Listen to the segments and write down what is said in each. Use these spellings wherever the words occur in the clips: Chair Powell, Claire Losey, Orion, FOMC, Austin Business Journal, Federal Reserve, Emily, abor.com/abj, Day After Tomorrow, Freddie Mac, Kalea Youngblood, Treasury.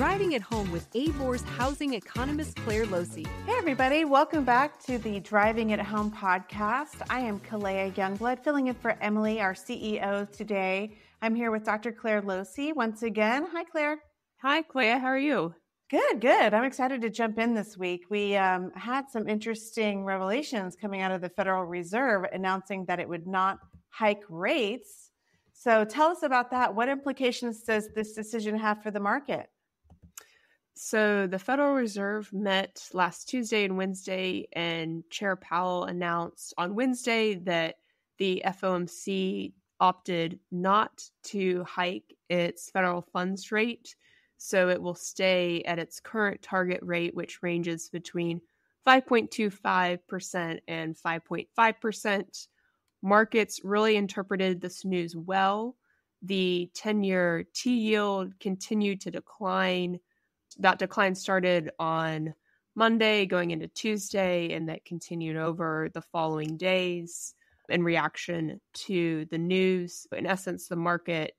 Driving It Home with ABOR's housing economist, Claire Losey. Hey, everybody. Welcome back to the Driving It Home podcast. I am Kalea Youngblood, filling in for Emily, our CEO today. I'm here with Dr. Claire Losey once again. Hi, Claire. Hi, Claire. How are you? Good, good. I'm excited to jump in this week. We had some interesting revelations coming out of the Federal Reserve announcing that it would not hike rates. So tell us about that. What implications does this decision have for the market? So the Federal Reserve met last Tuesday and Wednesday, and Chair Powell announced on Wednesday that the FOMC opted not to hike its federal funds rate. So it will stay at its current target rate, which ranges between 5.25% and 5.5%. Markets really interpreted this news well. The 10-year T yield continued to decline. That decline started on Monday, going into Tuesday, and that continued over the following days in reaction to the news. In essence, the market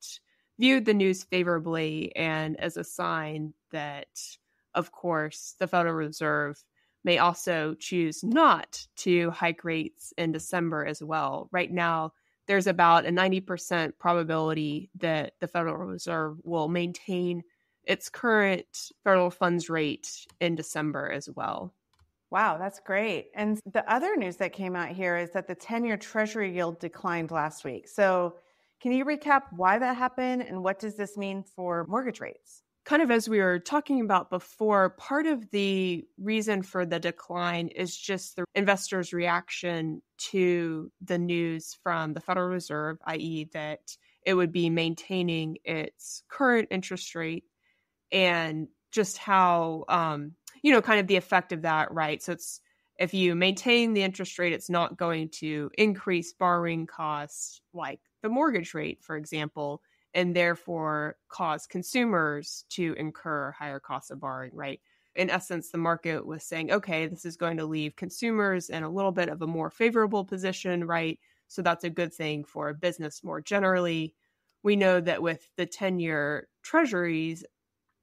viewed the news favorably and as a sign that, of course, the Federal Reserve may also choose not to hike rates in December as well. Right now, there's about a 90% probability that the Federal Reserve will maintain its current federal funds rate in December as well. Wow, that's great. And the other news that came out here is that the 10-year Treasury yield declined last week. So can you recap why that happened and what does this mean for mortgage rates? Kind of as we were talking about before, part of the reason for the decline is just the investors' reaction to the news from the Federal Reserve, i.e. that it would be maintaining its current interest rate and just how, kind of the effect of that, right? So it's if you maintain the interest rate, it's not going to increase borrowing costs like the mortgage rate, for example, and therefore cause consumers to incur higher costs of borrowing, right? In essence, the market was saying, okay, this is going to leave consumers in a little bit of a more favorable position, right? So that's a good thing for business more generally. We know that with the 10-year treasuries,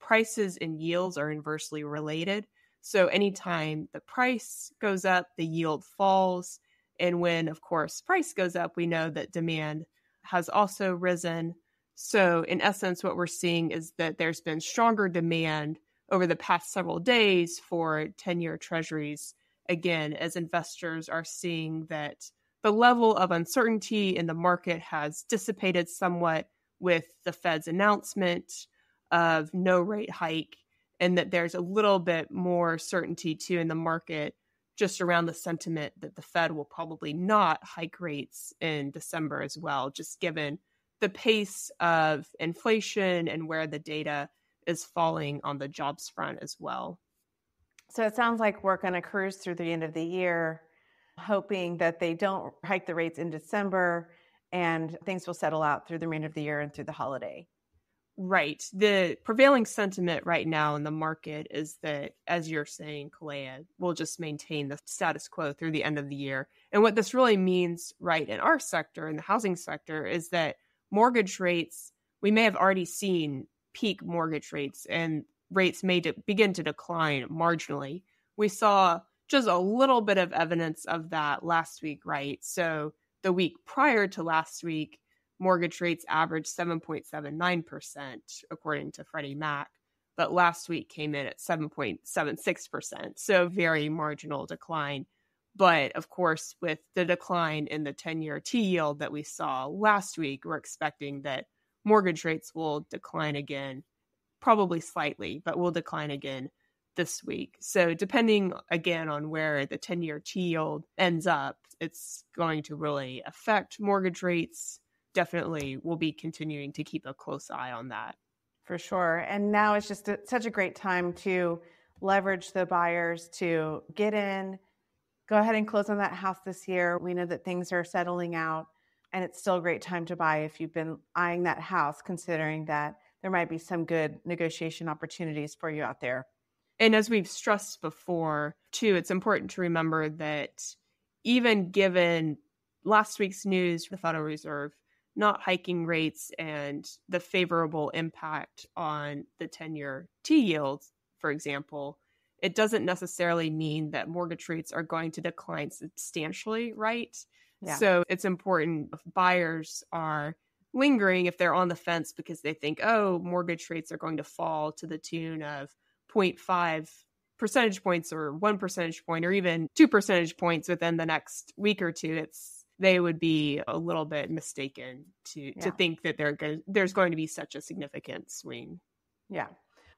prices and yields are inversely related. So anytime the price goes up, the yield falls. And when, of course, price goes up, we know that demand has also risen. So in essence, what we're seeing is that there's been stronger demand over the past several days for 10-year treasuries, again, as investors are seeing that the level of uncertainty in the market has dissipated somewhat with the Fed's announcement of no rate hike, and that there's a little bit more certainty too in the market just around the sentiment that the Fed will probably not hike rates in December as well, just given the pace of inflation and where the data is falling on the jobs front as well. So it sounds like we're going to cruise through the end of the year, hoping that they don't hike the rates in December and things will settle out through the remainder of the year and through the holiday. Right. The prevailing sentiment right now in the market is that, as you're saying, Kalea, we'll just maintain the status quo through the end of the year. And what this really means, right, in our sector, in the housing sector, is that mortgage rates, we may have already seen peak mortgage rates, and rates may begin to decline marginally. We saw just a little bit of evidence of that last week, right? So the week prior to last week, mortgage rates averaged 7.79%, according to Freddie Mac, but last week came in at 7.76%. So very marginal decline. But of course, with the decline in the 10-year T yield that we saw last week, we're expecting that mortgage rates will decline again, probably slightly, but will decline again this week. So depending, again, on where the 10-year T yield ends up, it's going to really affect mortgage rates. Definitely we'll be continuing to keep a close eye on that. For sure. And now it's just such a great time to leverage the buyers to get in, go ahead and close on that house this year. We know that things are settling out and it's still a great time to buy if you've been eyeing that house, considering that there might be some good negotiation opportunities for you out there. And as we've stressed before, too, it's important to remember that even given last week's news, the Federal Reserve not hiking rates and the favorable impact on the 10-year T yields, for example, it doesn't necessarily mean that mortgage rates are going to decline substantially, right? Yeah. So it's important if buyers are lingering, if they're on the fence because they think, oh, mortgage rates are going to fall to the tune of 0.5 percentage points or 1 percentage point or even 2 percentage points within the next week or two, they would be a little bit mistaken to think that there's going to be such a significant swing. Yeah.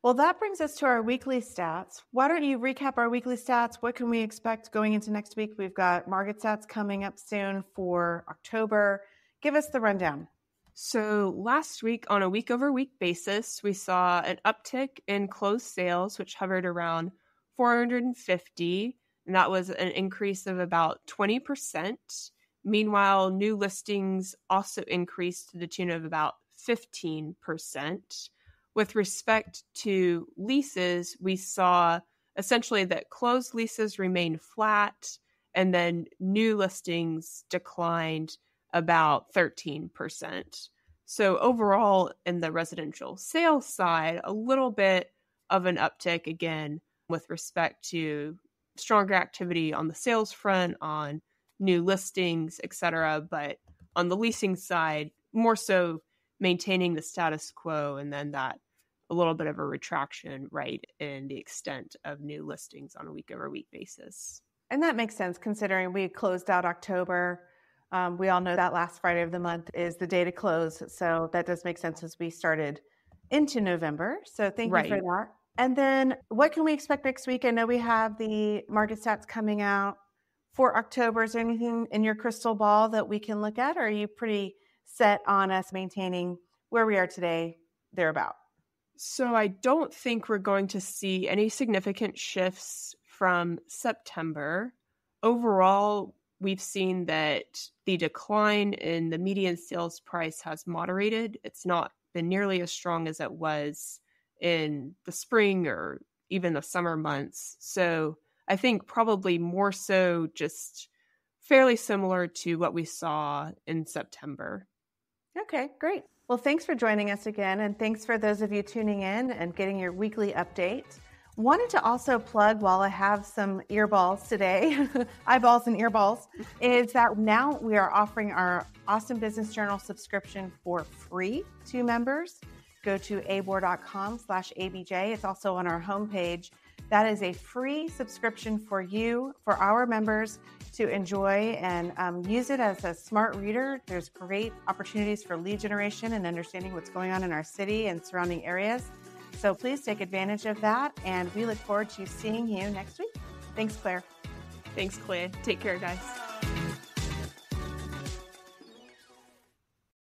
Well, that brings us to our weekly stats. Why don't you recap our weekly stats? What can we expect going into next week? We've got market stats coming up soon for October. Give us the rundown. So last week, on a week-over-week basis, we saw an uptick in closed sales, which hovered around 450, and that was an increase of about 20%. Meanwhile, new listings also increased to the tune of about 15%. With respect to leases, we saw essentially that closed leases remained flat, and then new listings declined about 13%. So overall, in the residential sales side, a little bit of an uptick again with respect to stronger activity on the sales front, on new listings, etc. But on the leasing side, more so maintaining the status quo, and then that a little bit of a retraction, right, in the extent of new listings on a week-over-week basis. And that makes sense considering we closed out October. We all know that last Friday of the month is the day to close. So that does make sense as we started into November. So thank you for that. And then what can we expect next week? I know we have the market stats coming out for October. Is there anything in your crystal ball that we can look at? Or are you pretty set on us maintaining where we are today, thereabout? So I don't think we're going to see any significant shifts from September. Overall, we've seen that the decline in the median sales price has moderated. It's not been nearly as strong as it was in the spring or even the summer months. So I think probably more so just fairly similar to what we saw in September. Okay, great. Well, thanks for joining us again. And thanks for those of you tuning in and getting your weekly update. Wanted to also plug, while I have some earballs today, eyeballs and earballs, is that now we are offering our Austin Business Journal subscription for free to members. Go to abor.com/abj. It's also on our homepage. That is a free subscription for you, for our members to enjoy and use it as a smart reader. There's great opportunities for lead generation and understanding what's going on in our city and surrounding areas. So please take advantage of that, and we look forward to seeing you next week. Thanks, Claire. Thanks, Claire. Take care, guys.